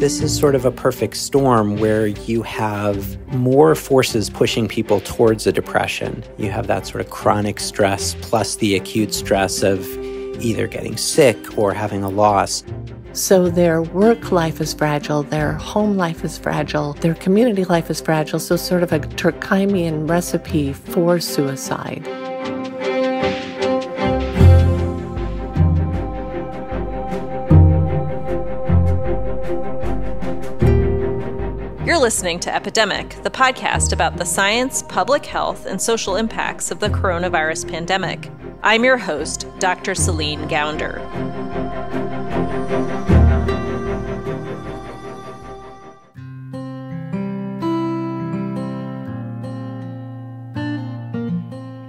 This is sort of a perfect storm where you have more forces pushing people towards a depression. You have that sort of chronic stress plus the acute stress of either getting sick or having a loss. So their work life is fragile, their home life is fragile, their community life is fragile, so sort of a Turkheimian recipe for suicide. You're listening to Epidemic, the podcast about the science, public health, and social impacts of the coronavirus pandemic. I'm your host, Dr. Céline Gounder.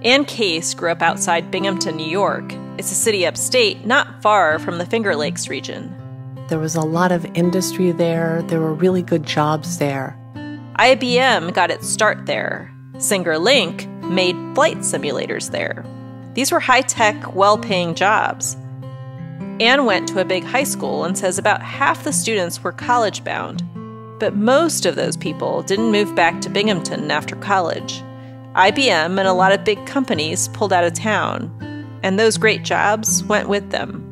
Anne Case grew up outside Binghamton, New York. It's a city upstate, not far from the Finger Lakes region. There was a lot of industry there. There were really good jobs there. IBM got its start there. Singer Link made flight simulators there. These were high-tech, well-paying jobs. Anne went to a big high school and says about half the students were college-bound, but most of those people didn't move back to Binghamton after college. IBM and a lot of big companies pulled out of town, and those great jobs went with them.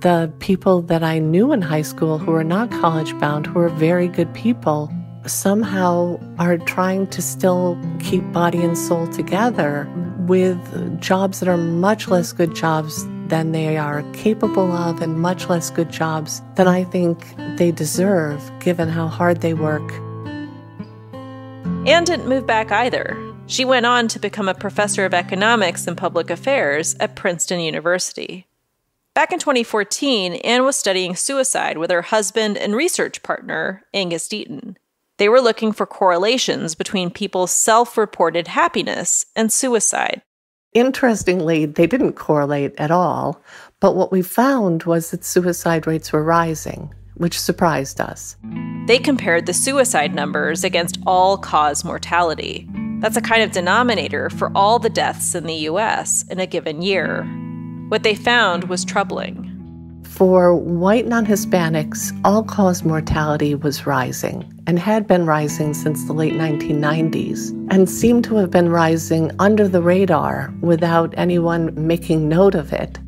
The people that I knew in high school who were not college-bound, who were very good people, somehow are trying to still keep body and soul together with jobs that are much less good jobs than they are capable of and much less good jobs than I think they deserve, given how hard they work. Anne didn't move back either. She went on to become a professor of economics and public affairs at Princeton University. Back in 2014, Anne was studying suicide with her husband and research partner, Angus Deaton. They were looking for correlations between people's self-reported happiness and suicide. Interestingly, they didn't correlate at all, but what we found was that suicide rates were rising, which surprised us. They compared the suicide numbers against all-cause mortality. That's a kind of denominator for all the deaths in the U.S. in a given year. What they found was troubling. For white non-Hispanics, all-cause mortality was rising and had been rising since the late 1990s and seemed to have been rising under the radar without anyone making note of it.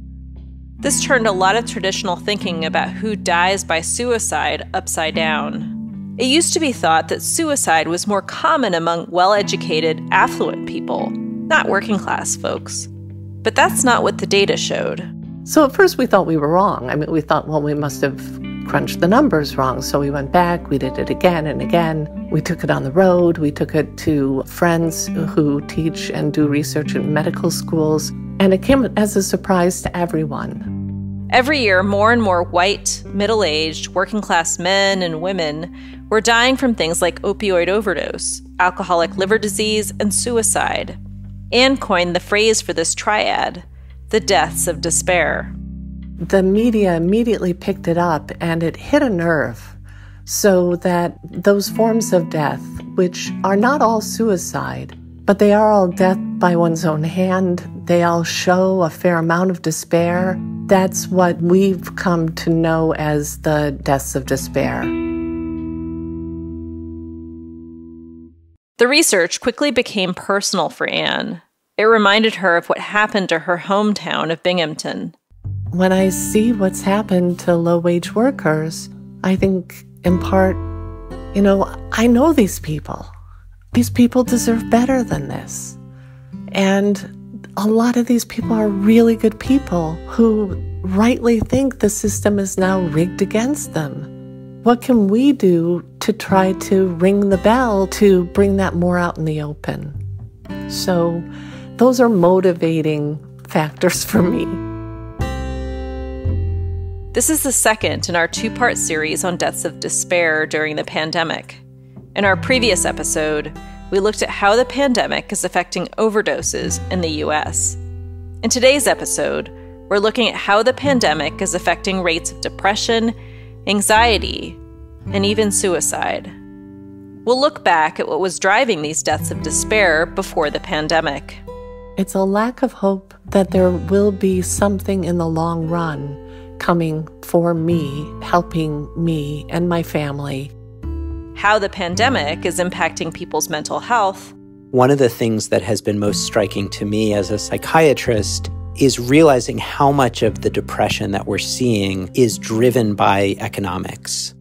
This turned a lot of traditional thinking about who dies by suicide upside down. It used to be thought that suicide was more common among well-educated, affluent people, not working-class folks. But that's not what the data showed. So at first we thought we were wrong. I mean, we thought, well, we must have crunched the numbers wrong. So we went back, we did it again and again. We took it on the road. We took it to friends who teach and do research in medical schools. And it came as a surprise to everyone. Every year, more and more white, middle-aged, working-class men and women were dying from things like opioid overdose, alcoholic liver disease, and suicide. Anne coined the phrase for this triad, the deaths of despair. The media immediately picked it up, and it hit a nerve, so that those forms of death, which are not all suicide, but they are all death by one's own hand, they all show a fair amount of despair. That's what we've come to know as the deaths of despair. The research quickly became personal for Anne. It reminded her of what happened to her hometown of Binghamton. When I see what's happened to low-wage workers, I think in part, you know, I know these people. These people deserve better than this. And a lot of these people are really good people who rightly think the system is now rigged against them. What can we do to try to ring the bell to bring that more out in the open? So those are motivating factors for me. This is the second in our two-part series on deaths of despair during the pandemic. In our previous episode, we looked at how the pandemic is affecting overdoses in the U.S. In today's episode, we're looking at how the pandemic is affecting rates of depression, anxiety, and even suicide. We'll look back at what was driving these deaths of despair before the pandemic. It's a lack of hope that there will be something in the long run coming for me, helping me and my family. How the pandemic is impacting people's mental health. One of the things that has been most striking to me as a psychiatrist is realizing how much of the depression that we're seeing is driven by economics.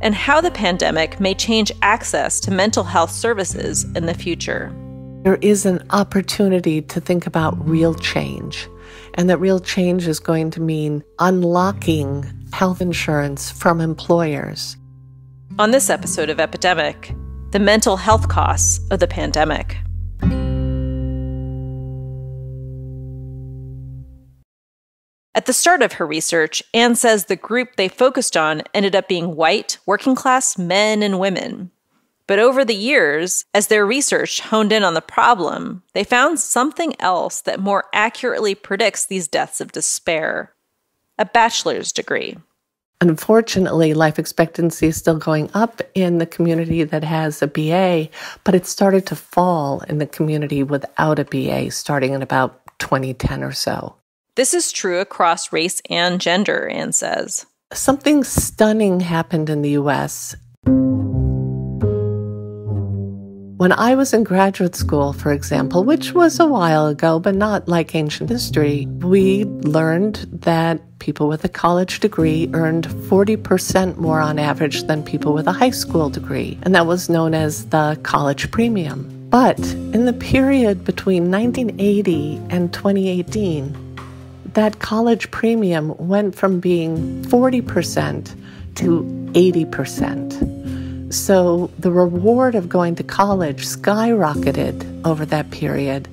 And how the pandemic may change access to mental health services in the future. There is an opportunity to think about real change, and that real change is going to mean unlocking health insurance from employers. On this episode of Epidemic, the mental health costs of the pandemic. At the start of her research, Anne says the group they focused on ended up being white, working-class men and women. But over the years, as their research honed in on the problem, they found something else that more accurately predicts these deaths of despair: a bachelor's degree. Unfortunately, life expectancy is still going up in the community that has a BA, but it started to fall in the community without a BA starting in about 2010 or so. This is true across race and gender, Anne says. Something stunning happened in the U.S. When I was in graduate school, for example, which was a while ago, but not like ancient history, we learned that people with a college degree earned 40% more on average than people with a high school degree, and that was known as the college premium. But in the period between 1980 and 2018, that college premium went from being 40% to 80%. So the reward of going to college skyrocketed over that period.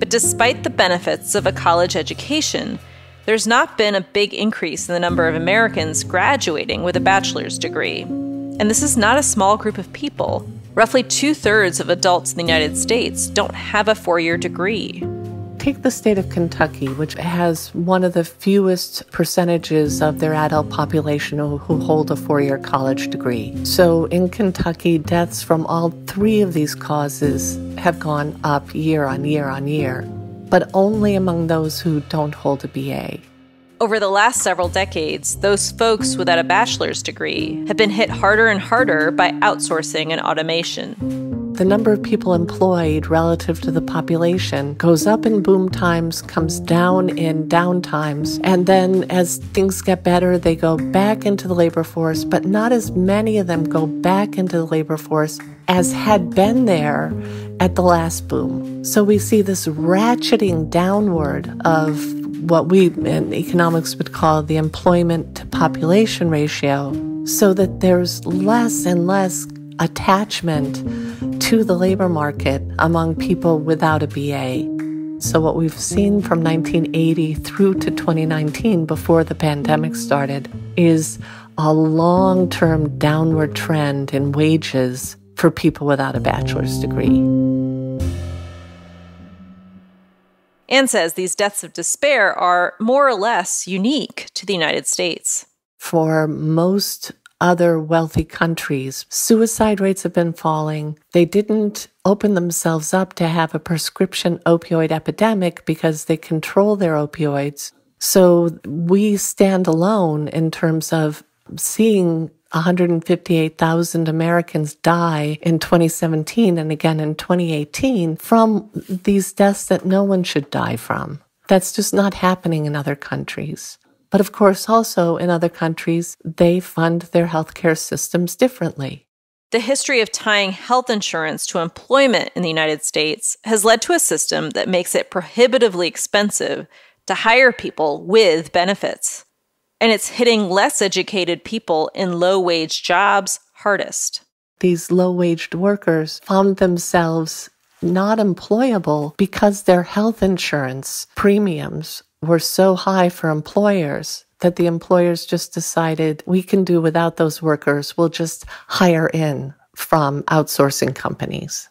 But despite the benefits of a college education, there's not been a big increase in the number of Americans graduating with a bachelor's degree. And this is not a small group of people. Roughly 2/3 of adults in the United States don't have a four-year degree. Take the state of Kentucky, which has one of the fewest percentages of their adult population who hold a four-year college degree. So in Kentucky, deaths from all three of these causes have gone up year on year on year, but only among those who don't hold a BA. Over the last several decades, those folks without a bachelor's degree have been hit harder and harder by outsourcing and automation. The number of people employed relative to the population goes up in boom times, comes down in down times, and then as things get better, they go back into the labor force, but not as many of them go back into the labor force as had been there at the last boom. So we see this ratcheting downward of what we in economics would call the employment to population ratio, so that there's less and less attachment to the labor market among people without a BA. So what we've seen from 1980 through to 2019, before the pandemic started, is a long-term downward trend in wages for people without a bachelor's degree. Anne says these deaths of despair are more or less unique to the United States. For most other wealthy countries, suicide rates have been falling. They didn't open themselves up to have a prescription opioid epidemic because they control their opioids. So we stand alone in terms of seeing 158,000 Americans die in 2017 and again in 2018 from these deaths that no one should die from. That's just not happening in other countries. But of course, also in other countries, they fund their healthcare systems differently. The history of tying health insurance to employment in the United States has led to a system that makes it prohibitively expensive to hire people with benefits. And it's hitting less educated people in low-wage jobs hardest. These low-waged workers found themselves not employable because their health insurance premiums were so high for employers that the employers just decided, we can do without those workers, we'll just hire in from outsourcing companies.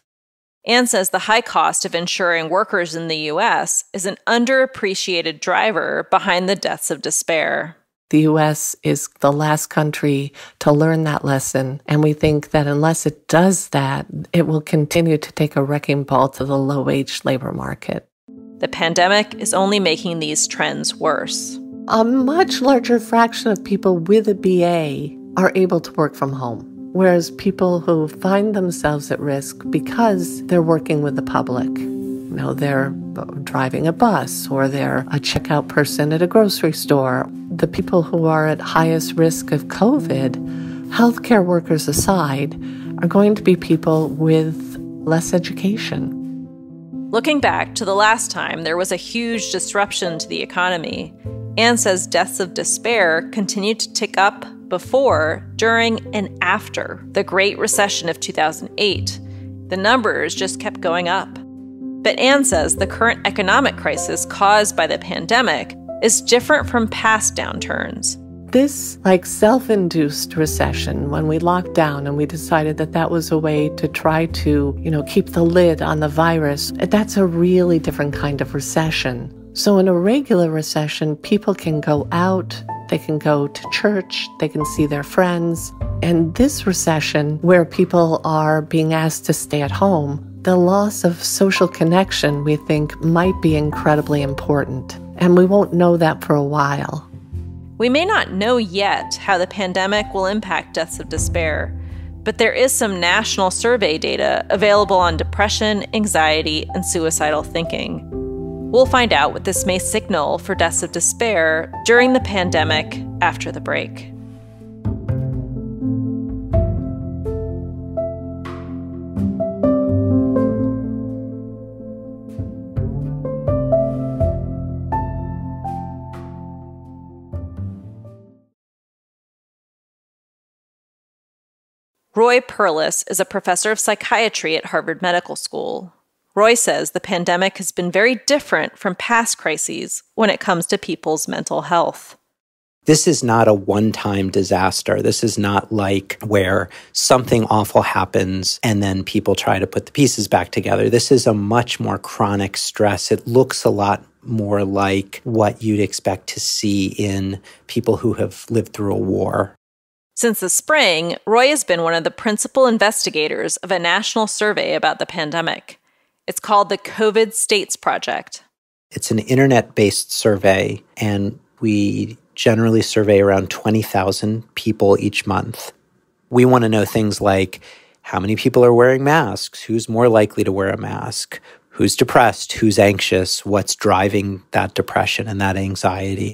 Anne says the high cost of insuring workers in the U.S. is an underappreciated driver behind the deaths of despair. The U.S. is the last country to learn that lesson, and we think that unless it does that, it will continue to take a wrecking ball to the low-wage labor market. The pandemic is only making these trends worse. A much larger fraction of people with a BA are able to work from home, whereas people who find themselves at risk because they're working with the public, you know, they're driving a bus or they're a checkout person at a grocery store, the people who are at highest risk of COVID, healthcare workers aside, are going to be people with less education. Looking back to the last time there was a huge disruption to the economy, Anne says deaths of despair continued to tick up before, during, and after the Great Recession of 2008. The numbers just kept going up. But Anne says the current economic crisis caused by the pandemic is different from past downturns. This, like, self-induced recession, when we locked down and we decided that that was a way to try to, you know, keep the lid on the virus, that's a really different kind of recession. So in a regular recession, people can go out, they can go to church, they can see their friends. And this recession, where people are being asked to stay at home, the loss of social connection, we think, might be incredibly important. And we won't know that for a while. We may not know yet how the pandemic will impact deaths of despair, but there is some national survey data available on depression, anxiety, and suicidal thinking. We'll find out what this may signal for deaths of despair during the pandemic after the break. Roy Perlis is a professor of psychiatry at Harvard Medical School. Roy says the pandemic has been very different from past crises when it comes to people's mental health. This is not a one-time disaster. This is not like where something awful happens and then people try to put the pieces back together. This is a much more chronic stress. It looks a lot more like what you'd expect to see in people who have lived through a war. Since the spring, Roy has been one of the principal investigators of a national survey about the pandemic. It's called the COVID States Project. It's an internet-based survey, and we generally survey around 20,000 people each month. We want to know things like how many people are wearing masks, who's more likely to wear a mask, who's depressed, who's anxious, what's driving that depression and that anxiety.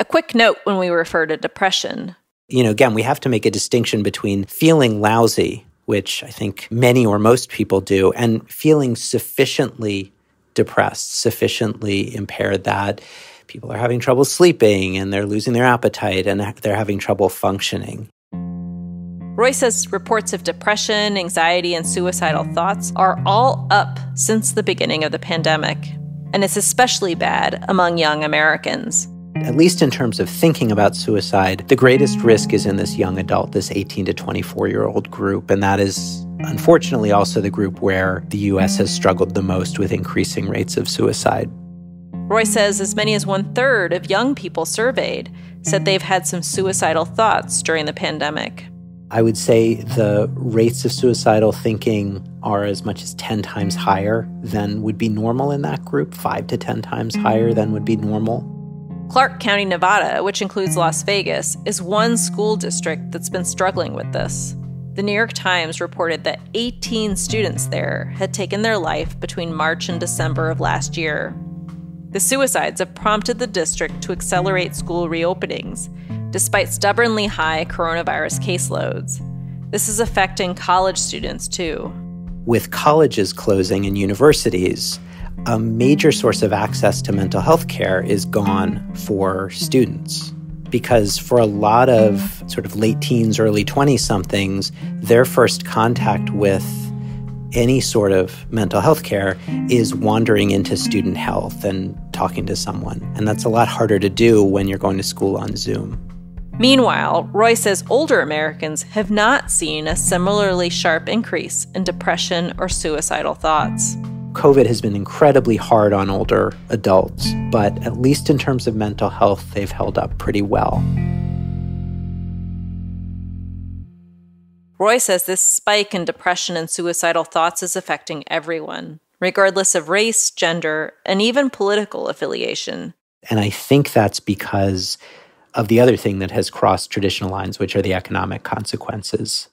A quick note when we refer to depression. You know, again, we have to make a distinction between feeling lousy, which I think many or most people do, and feeling sufficiently depressed, sufficiently impaired that people are having trouble sleeping and they're losing their appetite and they're having trouble functioning. Roy says reports of depression, anxiety, and suicidal thoughts are all up since the beginning of the pandemic. And it's especially bad among young Americans. At least in terms of thinking about suicide, the greatest risk is in this young adult, this 18 to 24-year-old group. And that is, unfortunately, also the group where the U.S. has struggled the most with increasing rates of suicide. Roy says as many as one-third of young people surveyed said they've had some suicidal thoughts during the pandemic. I would say the rates of suicidal thinking are as much as 10 times higher than would be normal in that group, 5 to 10 times higher than would be normal. Clark County, Nevada, which includes Las Vegas, is one school district that's been struggling with this. The New York Times reported that 18 students there had taken their life between March and December of last year. The suicides have prompted the district to accelerate school reopenings, despite stubbornly high coronavirus caseloads. This is affecting college students, too. With colleges closing and universities, a major source of access to mental health care is gone for students, because for a lot of sort of late teens, early 20-somethings, their first contact with any sort of mental health care is wandering into student health and talking to someone. And that's a lot harder to do when you're going to school on Zoom. Meanwhile, Roy says older Americans have not seen a similarly sharp increase in depression or suicidal thoughts. COVID has been incredibly hard on older adults, but at least in terms of mental health, they've held up pretty well. Roy says this spike in depression and suicidal thoughts is affecting everyone, regardless of race, gender, and even political affiliation. And I think that's because of the other thing that has crossed traditional lines, which are the economic consequences.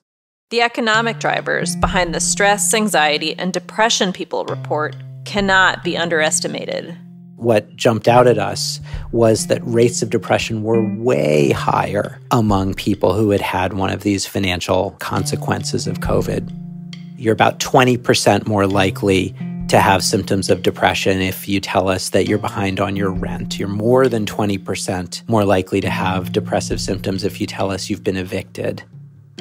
The economic drivers behind the stress, anxiety, and depression people report cannot be underestimated. What jumped out at us was that rates of depression were way higher among people who had had one of these financial consequences of COVID. You're about 20% more likely to have symptoms of depression if you tell us that you're behind on your rent. You're more than 20% more likely to have depressive symptoms if you tell us you've been evicted.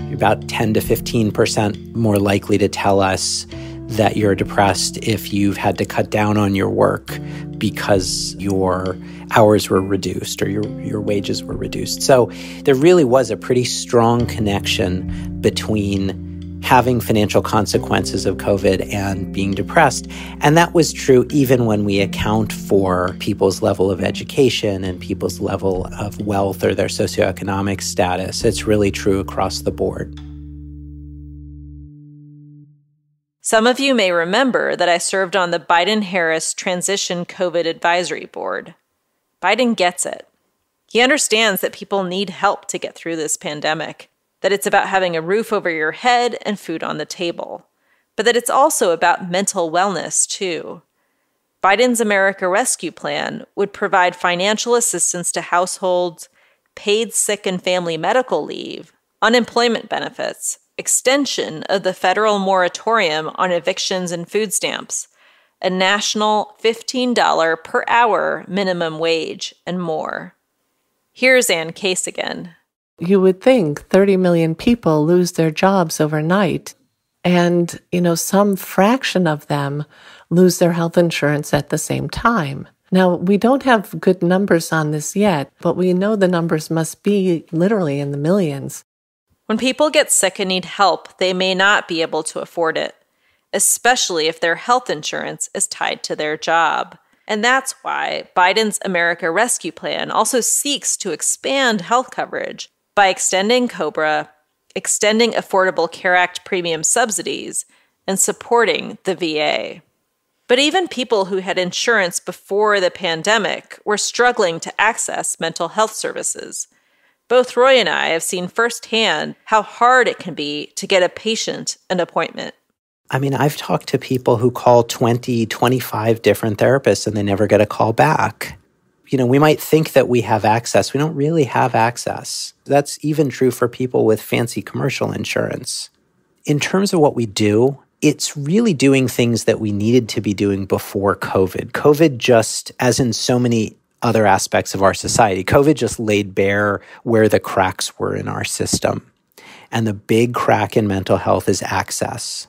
You're about 10 to 15% more likely to tell us that you're depressed if you've had to cut down on your work because your hours were reduced or your wages were reduced. So there really was a pretty strong connection between having financial consequences of COVID and being depressed. And that was true even when we account for people's level of education and people's level of wealth or their socioeconomic status. It's really true across the board. Some of you may remember that I served on the Biden-Harris Transition COVID Advisory Board. Biden gets it. He understands that people need help to get through this pandemic, that it's about having a roof over your head and food on the table, but that it's also about mental wellness, too. Biden's America Rescue Plan would provide financial assistance to households, paid sick and family medical leave, unemployment benefits, extension of the federal moratorium on evictions and food stamps, a national $15 per hour minimum wage, and more. Here's Anne Case again. You would think 30 million people lose their jobs overnight, and, you know, some fraction of them lose their health insurance at the same time. Now, we don't have good numbers on this yet, but we know the numbers must be literally in the millions. When people get sick and need help, they may not be able to afford it, especially if their health insurance is tied to their job. And that's why Biden's America Rescue Plan also seeks to expand health coverage by extending COBRA, extending Affordable Care Act premium subsidies, and supporting the VA. But even people who had insurance before the pandemic were struggling to access mental health services. Both Roy and I have seen firsthand how hard it can be to get a patient an appointment. I mean, I've talked to people who call 20, 25 different therapists and they never get a call back. You know, we might think that we have access. We don't really have access. That's even true for people with fancy commercial insurance. In terms of what we do, it's really doing things that we needed to be doing before COVID. COVID just, as in so many other aspects of our society, COVID just laid bare where the cracks were in our system. And the big crack in mental health is access.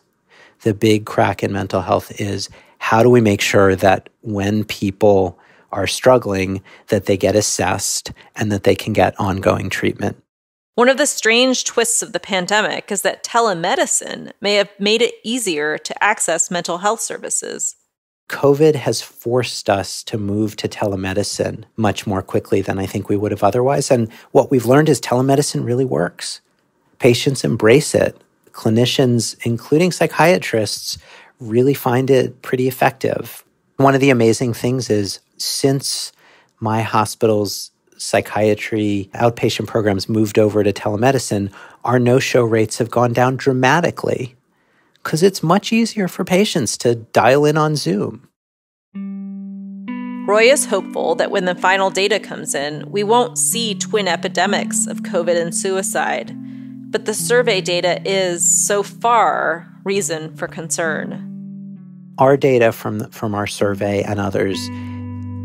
The big crack in mental health is how do we make sure that when people are struggling, that they get assessed and that they can get ongoing treatment. One of the strange twists of the pandemic is that telemedicine may have made it easier to access mental health services. COVID has forced us to move to telemedicine much more quickly than I think we would have otherwise. And what we've learned is telemedicine really works. Patients embrace it. Clinicians, including psychiatrists, really find it pretty effective. One of the amazing things is since my hospital's psychiatry outpatient programs moved over to telemedicine, our no-show rates have gone down dramatically, because it's much easier for patients to dial in on Zoom. Roy is hopeful that when the final data comes in, we won't see twin epidemics of COVID and suicide. But the survey data is, so far, reason for concern. Our data from our survey and others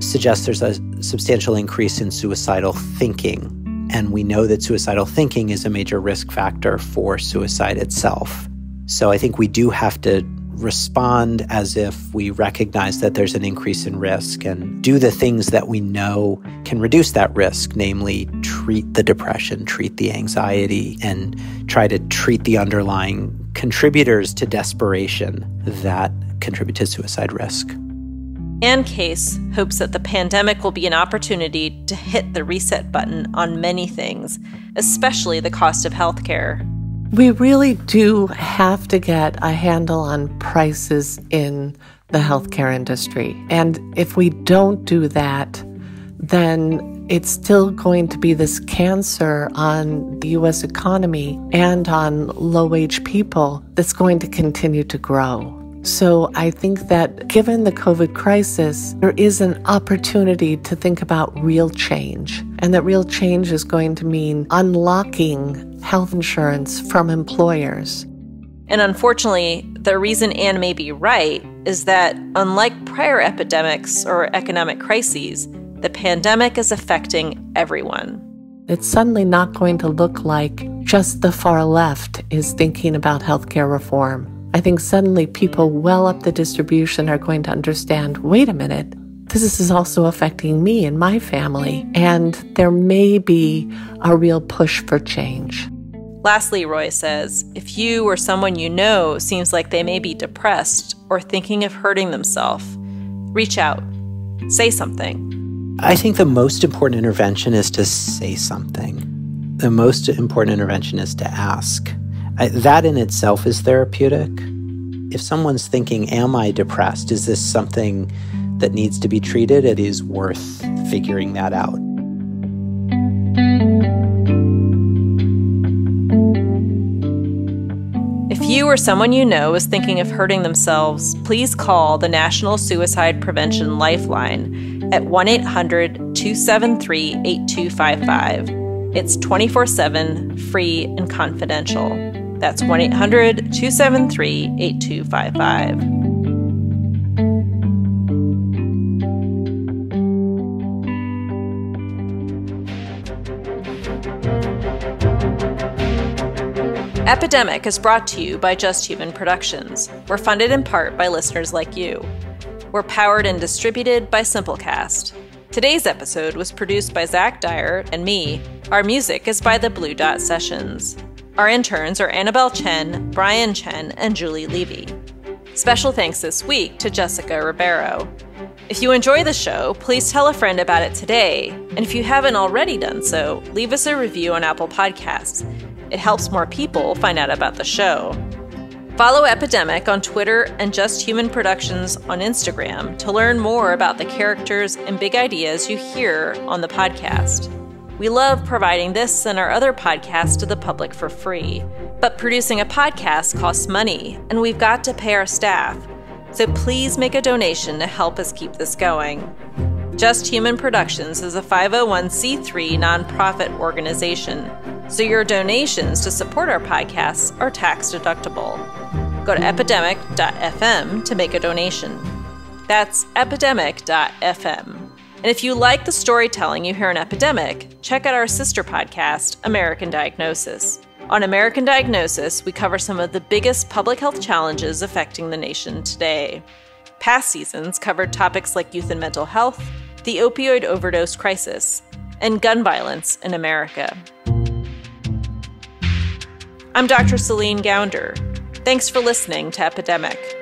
suggests there's a substantial increase in suicidal thinking. And we know that suicidal thinking is a major risk factor for suicide itself. So I think we do have to respond as if we recognize that there's an increase in risk and do the things that we know can reduce that risk, namely treat the depression, treat the anxiety, and try to treat the underlying contributors to desperation that contribute to suicide risk. Anne Case hopes that the pandemic will be an opportunity to hit the reset button on many things, especially the cost of healthcare. We really do have to get a handle on prices in the healthcare industry. And if we don't do that, then it's still going to be this cancer on the U.S. economy and on low-wage people that's going to continue to grow. So I think that given the COVID crisis, there is an opportunity to think about real change, and that real change is going to mean unlocking health insurance from employers. And unfortunately, the reason Anne may be right is that unlike prior epidemics or economic crises, the pandemic is affecting everyone. It's suddenly not going to look like just the far left is thinking about healthcare reform. I think suddenly people well up the distribution are going to understand, wait a minute, this is also affecting me and my family, and there may be a real push for change. Lastly, Roy says, if you or someone you know seems like they may be depressed or thinking of hurting themselves, reach out, say something. I think the most important intervention is to say something. The most important intervention is to ask. That in itself is therapeutic. If someone's thinking, am I depressed? Is this something that needs to be treated? It is worth figuring that out. If you or someone you know is thinking of hurting themselves, please call the National Suicide Prevention Lifeline at 1-800-273-8255. It's 24/7, free and confidential. That's 1-800-273-8255. Epidemic is brought to you by Just Human Productions. We're funded in part by listeners like you. We're powered and distributed by Simplecast. Today's episode was produced by Zach Dyer and me. Our music is by the Blue Dot Sessions. Our interns are Annabelle Chen, Brian Chen, and Julie Levy. Special thanks this week to Jessica Ribeiro. If you enjoy the show, please tell a friend about it today. And if you haven't already done so, leave us a review on Apple Podcasts. It helps more people find out about the show. Follow Epidemic on Twitter and Just Human Productions on Instagram to learn more about the characters and big ideas you hear on the podcast. We love providing this and our other podcasts to the public for free. But producing a podcast costs money, and we've got to pay our staff. So please make a donation to help us keep this going. Just Human Productions is a 501c3 nonprofit organization, so your donations to support our podcasts are tax deductible. Go to epidemic.fm to make a donation. That's epidemic.fm. And if you like the storytelling you hear in Epidemic, check out our sister podcast, American Diagnosis. On American Diagnosis, we cover some of the biggest public health challenges affecting the nation today. Past seasons covered topics like youth and mental health, the opioid overdose crisis, and gun violence in America. I'm Dr. Céline Gounder. Thanks for listening to Epidemic.